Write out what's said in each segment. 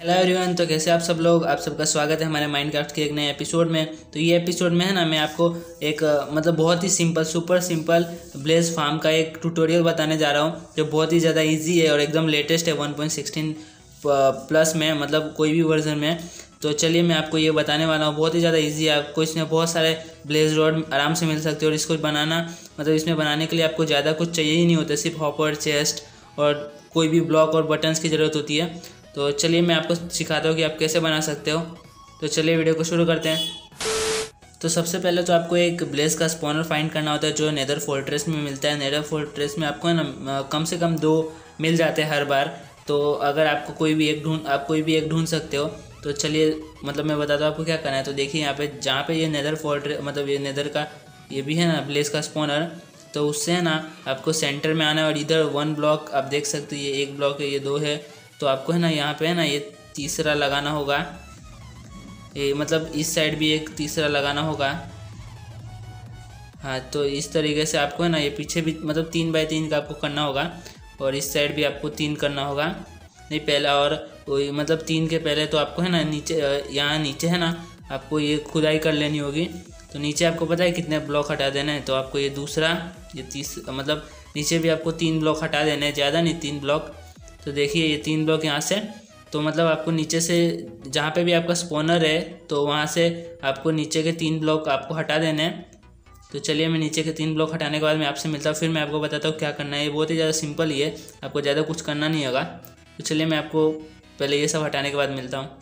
Hello everyone, तो कैसे आप सब लोग, आप सबका स्वागत है हमारे माइनक्राफ्ट के एक नए एपिसोड में। तो ये एपिसोड में है ना, मैं आपको एक मतलब बहुत ही simple, super simple Blaze farm का एक ट्यूटोरियल बताने जा रहा हूँ, जो बहुत ही ज़्यादा इजी है और एकदम लेटेस्ट है 1.16 प्लस में, मतलब कोई भी वर्जन में। तो चलिए मैं आपको ये बताने वाला हूँ, बहुत ही ज़्यादा इजी है। आपको इसमें बहुत सारे ब्लेज रॉड आराम से मिल सकते हैं और इसको बनाना, मतलब इसमें बनाने के लिए आपको ज़्यादा कुछ चाहिए ही नहीं होता, सिर्फ हॉपर, चेस्ट और कोई भी ब्लॉक और बटन्स की ज़रूरत होती है। तो चलिए मैं आपको सिखाता हूँ कि आप कैसे बना सकते हो। तो चलिए वीडियो को शुरू करते हैं। तो सबसे पहले तो आपको एक ब्लेज का स्पॉनर फाइंड करना होता है, जो नेदर फोर्ट्रेस में मिलता है। नेदर फोर्ट्रेस में आपको ना कम से कम दो मिल जाते हैं हर बार। तो अगर आपको कोई भी एक ढूंढ सकते हो। तो चलिए मतलब मैं बताता हूँ आपको क्या करना है। तो देखिए यहाँ पर जहाँ पर ये नेदर फोर्ट्रेस, मतलब ये नेदर का ये भी है ना ब्लेज का स्पॉनर, तो उससे है ना आपको सेंटर में आना है और इधर वन ब्लॉक आप देख सकते हो, ये एक ब्लॉक है, ये दो है। तो आपको है ना यहाँ पे है ना ये तीसरा लगाना होगा, ये मतलब इस साइड भी एक तीसरा लगाना होगा। हाँ, तो इस तरीके से आपको है ना ये पीछे भी मतलब 3 बाई 3 का आपको करना होगा और इस साइड भी आपको 3 करना होगा, नहीं पहला और मतलब 3 के पहले। तो आपको है ना नीचे, यहाँ नीचे है ना आपको ये खुदाई कर लेनी होगी। तो नीचे आपको पता है कितने ब्लॉक हटा देना है। तो आपको ये दूसरा, ये तीसरा, मतलब नीचे भी आपको 3 ब्लॉक हटा देने हैं, ज़्यादा नहीं, 3 ब्लॉक। तो देखिए ये 3 ब्लॉक यहाँ से, तो मतलब आपको नीचे से जहाँ पे भी आपका स्पॉनर है तो वहाँ से आपको नीचे के 3 ब्लॉक आपको हटा देने हैं। तो चलिए मैं नीचे के 3 ब्लॉक हटाने के बाद मैं आपसे मिलता हूँ, फिर मैं आपको बताता हूँ क्या करना है। ये बहुत ही ज़्यादा सिंपल ही है, आपको ज़्यादा कुछ करना नहीं होगा। तो चलिए मैं आपको पहले ये सब हटाने के बाद मिलता हूँ।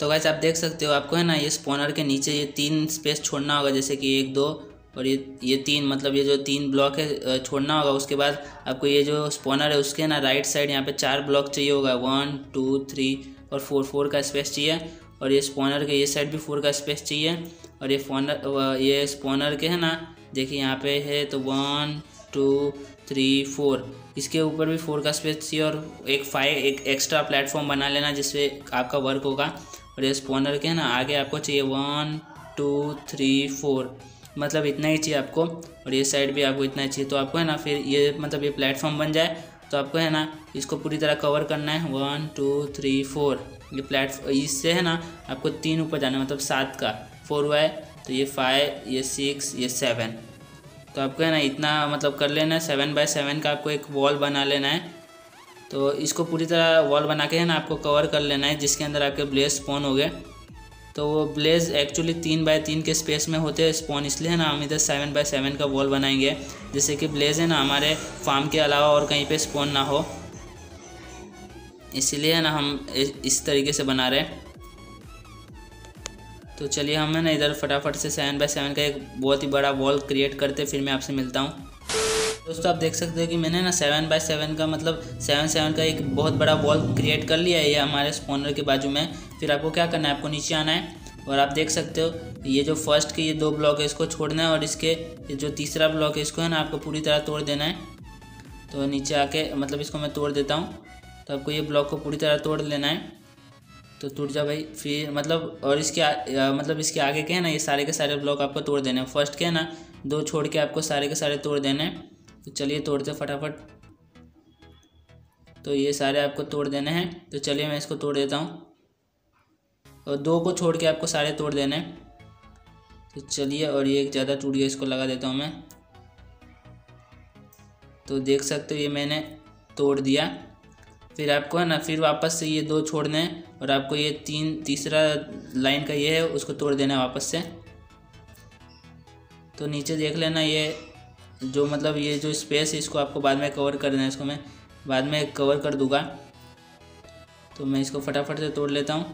तो गाइस आप देख सकते हो, आपको है ना ये स्पॉनर के नीचे ये 3 स्पेस छोड़ना होगा, जैसे कि 1, 2 और ये 3, मतलब ये जो 3 ब्लॉक है छोड़ना होगा। उसके बाद आपको ये जो स्पॉनर है उसके ना राइट साइड यहाँ पे 4 ब्लॉक चाहिए होगा, 1, 2, 3 और 4 का स्पेस चाहिए। और ये स्पॉनर के ये साइड भी 4 का स्पेस चाहिए। और ये स्पॉनर के है ना, देखिए यहाँ पे है, तो 1, 2, 3, 4 इसके ऊपर भी 4 का स्पेस चाहिए। और एक एक्स्ट्रा प्लेटफॉर्म बना लेना जिसपे आपका वर्क होगा। और ये स्पॉनर के है ना आगे आपको चाहिए 1, 2, 3, 4, मतलब इतना ही चाहिए आपको। और ये साइड भी आपको इतना ही चाहिए। तो आपको है ना फिर ये मतलब ये प्लेटफॉर्म बन जाए तो आपको है ना इसको पूरी तरह कवर करना है, 1, 2, 3, 4 ये प्लेटफॉर्म। इससे है ना आपको 3 ऊपर जाना है, मतलब 7 का 4 हुआ है, तो ये 5, ये 6, ये 7। तो आपको है ना इतना मतलब कर लेना है। 7 बाय 7 का आपको एक वॉल बना लेना है। तो इसको पूरी तरह वॉल बना के है ना आपको कवर कर लेना है, जिसके अंदर आपके ब्लेज स्पॉन हो गए। तो वो ब्लेज एक्चुअली 3 बाय 3 के स्पेस में होते हैं स्पॉन, इसलिए है ना हम इधर 7 बाय 7 का वॉल बनाएंगे, जैसे कि ब्लेज है ना हमारे फार्म के अलावा और कहीं पे स्पॉन ना हो, इसलिए है ना हम इस तरीके से बना रहे हैं। तो चलिए हम है ना इधर फटाफट से 7 बाय 7 का एक बहुत ही बड़ा वॉल क्रिएट करते, फिर मैं आपसे मिलता हूँ। दोस्तों आप देख सकते हो कि मैंने ना 7 बाय 7 का मतलब 7, 7 का एक बहुत बड़ा वॉल क्रिएट कर लिया है, ये हमारे स्पॉनर के बाजू में। फिर आपको क्या करना है, आपको नीचे आना है और आप देख सकते हो ये जो फर्स्ट के ये 2 ब्लॉक है इसको छोड़ना है और इसके जो तीसरा ब्लॉक है इसको है ना आपको पूरी तरह तोड़ देना है। तो नीचे आके मतलब इसको मैं तोड़ देता हूँ। तो आपको ये ब्लॉक को पूरी तरह तोड़ लेना है। तो टूट जा भाई, फिर मतलब और इसके आगे के है ना ये सारे के सारे ब्लॉक आपको तोड़ देने हैं। फर्स्ट के है ना 2 छोड़ के आपको सारे के सारे तोड़ देने हैं। तो चलिए तोड़ते फटाफट। तो ये सारे आपको तोड़ देने हैं। तो चलिए मैं इसको तोड़ देता हूँ और 2 को छोड़ के आपको सारे तोड़ देने हैं। तो चलिए, और ये एक ज़्यादा टूट गया, इसको लगा देता हूँ मैं। तो देख सकते हो ये मैंने तोड़ दिया। फिर आपको है ना फिर वापस से ये 2 छोड़ने हैं और आपको ये 3 तीसरा लाइन का ये है उसको तोड़ देना है वापस से। तो नीचे देख लेना, ये जो मतलब ये जो स्पेस है इसको आपको बाद में कवर करना है, इसको मैं बाद में कवर कर दूंगा। तो मैं इसको फटाफट से तोड़ लेता हूँ।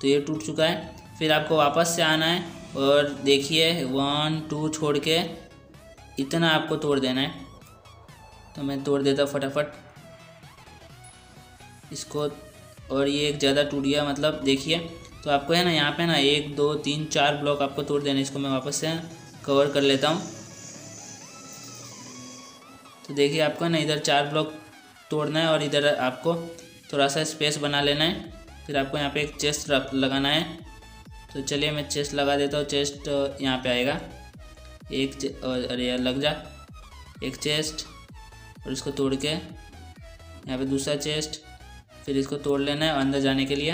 तो ये टूट चुका है। फिर आपको वापस से आना है और देखिए 1, 2 छोड़ के इतना आपको तोड़ देना है। तो मैं तोड़ देता फटाफट इसको। और ये एक ज़्यादा टूट गया, मतलब देखिए। तो आपको है ना यहाँ पे ना 1, 2, 3, 4 ब्लॉक आपको तोड़ देने, इसको मैं वापस से कवर कर लेता हूँ। तो देखिए आपको है ना इधर 4 ब्लॉक तोड़ना है और इधर आपको थोड़ा सा स्पेस बना लेना है। फिर आपको यहाँ पे एक चेस्ट लगाना है। तो चलिए मैं चेस्ट लगा देता हूँ। चेस्ट यहाँ पे आएगा एक, अरे यार लग जा, एक चेस्ट और इसको तोड़ के यहाँ पे दूसरा चेस्ट, फिर इसको तोड़ लेना है अंदर जाने के लिए।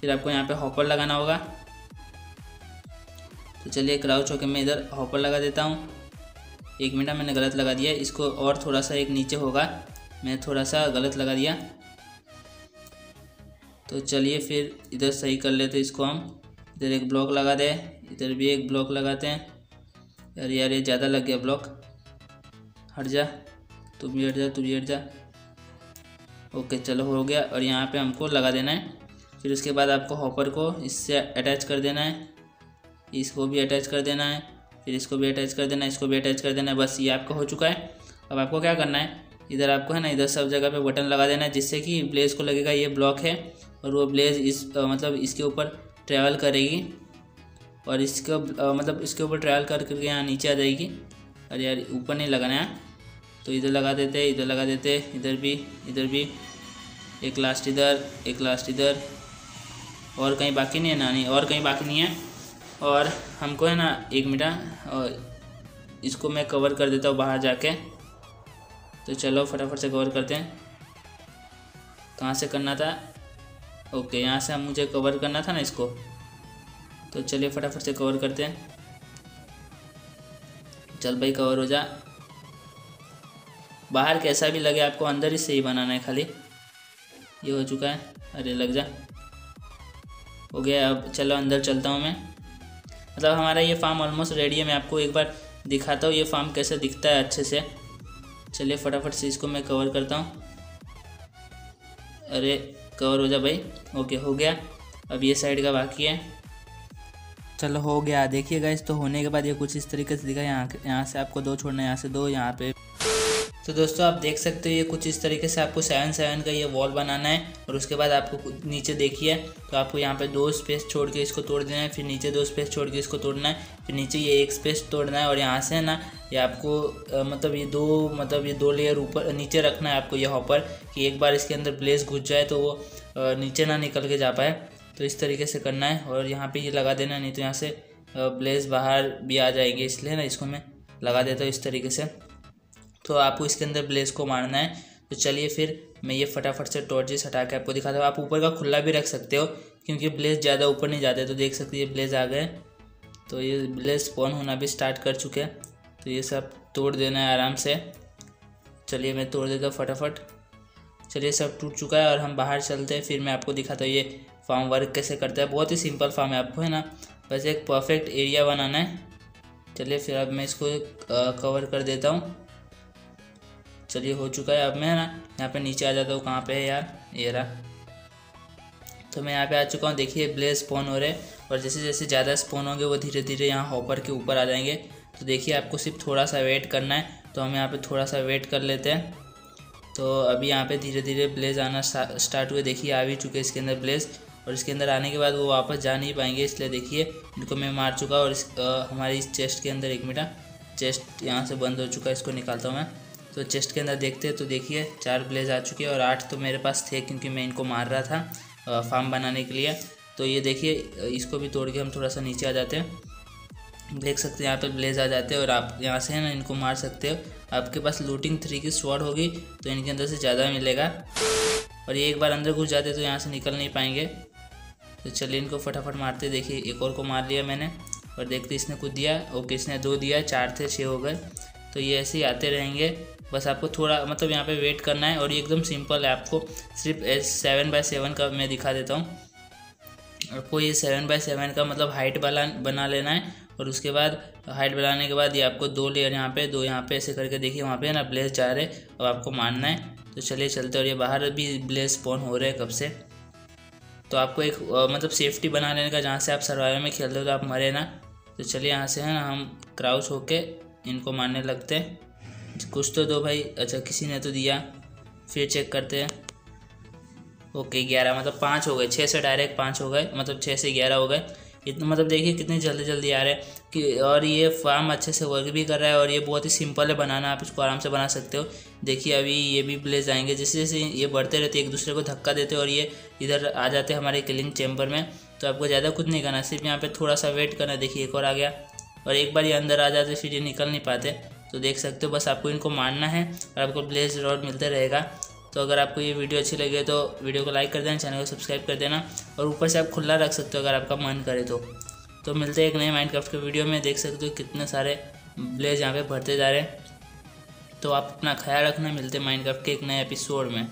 फिर आपको यहाँ पे हॉपर लगाना होगा, तो चलिए क्राउच होकर मैं इधर हॉपर लगा देता हूँ। एक मिनट, मैंने गलत लगा दिया इसको, और थोड़ा सा एक नीचे होगा, मैं थोड़ा सा गलत लगा दिया। तो चलिए फिर इधर सही कर लेते इसको हम। इधर एक ब्लॉक लगा दे, इधर भी एक ब्लॉक लगाते हैं। यार यार ये ज़्यादा लग गया ब्लॉक, हट जा, तू भी हट जा, तू भी हट जा। ओके चलो हो गया। और यहाँ पे हमको लगा देना है। फिर उसके बाद आपको हॉपर को इससे अटैच कर देना है, इसको भी अटैच कर देना है, फिर इसको भी अटैच कर देना है, इसको भी अटैच कर देना है। बस ये आपका हो चुका है। अब आपको क्या करना है, इधर आपको है ना इधर सब जगह पे बटन लगा देना है, जिससे कि ब्लेज को लगेगा ये ब्लॉक है और वो ब्लेज इस मतलब इसके ऊपर ट्रैवल करेगी और इसका मतलब इसके ऊपर ट्रैवल कर करके यहाँ नीचे आ जाएगी। अरे यार ऊपर नहीं लगाना है, तो इधर लगा देते, इधर लगा देते, इधर भी, इधर भी, एक लास्ट इधर, एक लास्ट इधर। और कहीं बाकी नहीं है ना? नहीं, और कहीं बाकी नहीं है। और हमको है ना एक मिनट, और इसको मैं कवर कर देता हूँ बाहर जाके। तो चलो फटाफट से कवर करते हैं। कहाँ से करना था? ओके यहाँ से हम मुझे कवर करना था ना इसको। तो चलिए फटाफट से कवर करते हैं। चल भाई कवर हो जा। बाहर कैसा भी लगे आपको अंदर ही सही बनाना है खाली। ये हो चुका है। अरे लग जा, हो गया। अब चलो अंदर चलता हूँ मैं। मतलब हमारा ये फार्म ऑलमोस्ट रेडी है। मैं आपको एक बार दिखाता हूँ ये फार्म कैसे दिखता है अच्छे से। चलिए फटाफट से इसको मैं कवर करता हूँ। अरे कवर हो जा भाई। ओके हो गया। अब ये साइड का बाकी है। चलो हो गया। देखिए गाइस, तो होने के बाद ये कुछ इस तरीके से दिखा। यहाँ से आपको दो छोड़ना है, यहाँ से दो, यहाँ पे। तो दोस्तों आप देख सकते हो ये कुछ इस तरीके से आपको 7-7 का ये वॉल बनाना है। और उसके बाद आपको नीचे देखिए, तो आपको यहाँ पे 2 स्पेस छोड़ के इसको तोड़ देना है, फिर नीचे 2 स्पेस छोड़ के इसको तोड़ना है, फिर नीचे ये 1 स्पेस तोड़ना है। और यहाँ से है ना ये आपको मतलब ये दो लेयर ऊपर नीचे रखना है आपको ये हॉपर, कि एक बार इसके अंदर ब्लेज घुस जाए तो वो नीचे ना निकल के जा पाए। तो इस तरीके से करना है। और यहाँ पर ये लगा देना, नहीं तो यहाँ से ब्लेज बाहर भी आ जाएंगे, इसलिए ना इसको मैं लगा देता हूँ इस तरीके से। तो आपको इसके अंदर ब्लेज को मारना है। तो चलिए फिर मैं ये फटाफट से टॉर्चेस हटा के आपको दिखाता हूँ। आप ऊपर का खुला भी रख सकते हो, क्योंकि ब्लेज ज़्यादा ऊपर नहीं जाते। तो देख सकते हैं ये ब्लेज आ गए। तो ये ब्लेज स्पॉन होना भी स्टार्ट कर चुके हैं। तो ये सब तोड़ देना है आराम से। चलिए मैं तोड़ देता हूँ फटाफट। चलिए सब टूट चुका है और हम बाहर चलते हैं। फिर मैं आपको दिखाता हूँ ये फार्म वर्क कैसे करता है। बहुत ही सिंपल फार्म है। आपको है ना बस एक परफेक्ट एरिया बनाना है। चलिए फिर अब मैं इसको कवर कर देता हूँ। चलिए हो चुका है। अब मैं ना यहाँ पे नीचे आ जाता हूँ। कहाँ पे है यार? ये रहा। तो मैं यहाँ पे आ चुका हूँ। देखिए ब्लेज स्पॉन हो रहे हैं, और जैसे जैसे ज़्यादा स्पॉन होंगे वो धीरे धीरे यहाँ हॉपर के ऊपर आ जाएंगे। तो देखिए आपको सिर्फ थोड़ा सा वेट करना है। तो हम यहाँ पे थोड़ा सा वेट कर लेते हैं। तो अभी यहाँ पे धीरे धीरे ब्लेज आना स्टार्ट हुए। देखिए आ भी चुके इसके अंदर ब्लेज, और इसके अंदर आने के बाद वो वापस जा नहीं पाएंगे, इसलिए देखिए इनको मैं मार चुका। और हमारी इस चेस्ट के अंदर, एक मिनट, चेस्ट यहाँ से बंद हो चुका है, इसको निकालता हूँ मैं। तो चेस्ट के अंदर देखते हैं। तो देखिए 4 ब्लेज आ चुके हैं, और 8 तो मेरे पास थे, क्योंकि मैं इनको मार रहा था फार्म बनाने के लिए। तो ये देखिए इसको भी तोड़ के हम थोड़ा सा नीचे आ जाते हैं। देख सकते हैं यहाँ पे ब्लेज आ जाते हैं, और आप यहाँ से है ना इनको मार सकते हो। आपके पास लूटिंग 3 की स्वॉर्ड होगी तो इनके अंदर से ज़्यादा मिलेगा। और ये एक बार अंदर घुस जाते तो यहाँ से निकल नहीं पाएंगे। तो चलिए इनको फटाफट मारते। देखिए एक और को मार लिया मैंने, और देखते इसने कुछ दिया। ओके इसने 2 दिया, 4 थे, 6 हो गए। तो ये ऐसे ही आते रहेंगे। बस आपको थोड़ा मतलब यहाँ पे वेट करना है। और ये एकदम सिंपल है। आपको सिर्फ 7x7 का मैं दिखा देता हूँ आपको। ये 7x7 का मतलब हाइट बना लेना है। और उसके बाद हाइट बनाने के बाद ये आपको 2 लेयर यहाँ पे, 2 यहाँ पे, ऐसे करके देखिए वहाँ पे ना ब्लेज जा रहे। अब आपको मारना है। तो चलिए चलते। और ये बाहर भी ब्लेज स्पॉन हो रहे हैं कब से। तो आपको एक मतलब सेफ्टी बना लेने का, जहाँ से आप सर्वाइवल में खेलते हो तो आप मरे ना। तो चलिए यहाँ से है ना हम क्राउच होके इनको मारने लगते हैं। कुछ तो दो भाई। अच्छा किसी ने तो दिया। फिर चेक करते हैं। ओके 11 मतलब 5 हो गए। 6 से डायरेक्ट 5 हो गए, मतलब 6 से 11 हो गए। इतना मतलब देखिए कितनी जल्दी जल्दी आ रहे हैं कि। और ये फार्म अच्छे से वर्क भी कर रहा है। और ये बहुत ही सिंपल है बनाना। आप इसको आराम से बना सकते हो। देखिए अभी ये भी ब्लेज आएंगे। जैसे जैसे ये बढ़ते रहते एक दूसरे को धक्का देते, और ये इधर आ जाते हमारे किलिंग चैम्बर में। तो आपको ज़्यादा कुछ नहीं करना, सिर्फ यहाँ पर थोड़ा सा वेट करना। देखिए एक और आ गया। और एक बार ये अंदर आ जाते फिर ये निकल नहीं पाते। तो देख सकते हो। बस आपको इनको मारना है और आपको ब्लेज रॉड मिलते रहेगा। तो अगर आपको ये वीडियो अच्छी लगे तो वीडियो को लाइक कर देना, चैनल को सब्सक्राइब कर देना और ऊपर से आप खुला रख सकते हो अगर आपका मन करे तो मिलते हैं एक नए माइनक्राफ्ट के वीडियो में। देख सकते हो कितने सारे ब्लेज यहाँ पे भरते जा रहे हैं। तो आप अपना ख्याल रखना, मिलते हैं माइनक्राफ्ट के एक नए एपिसोड में।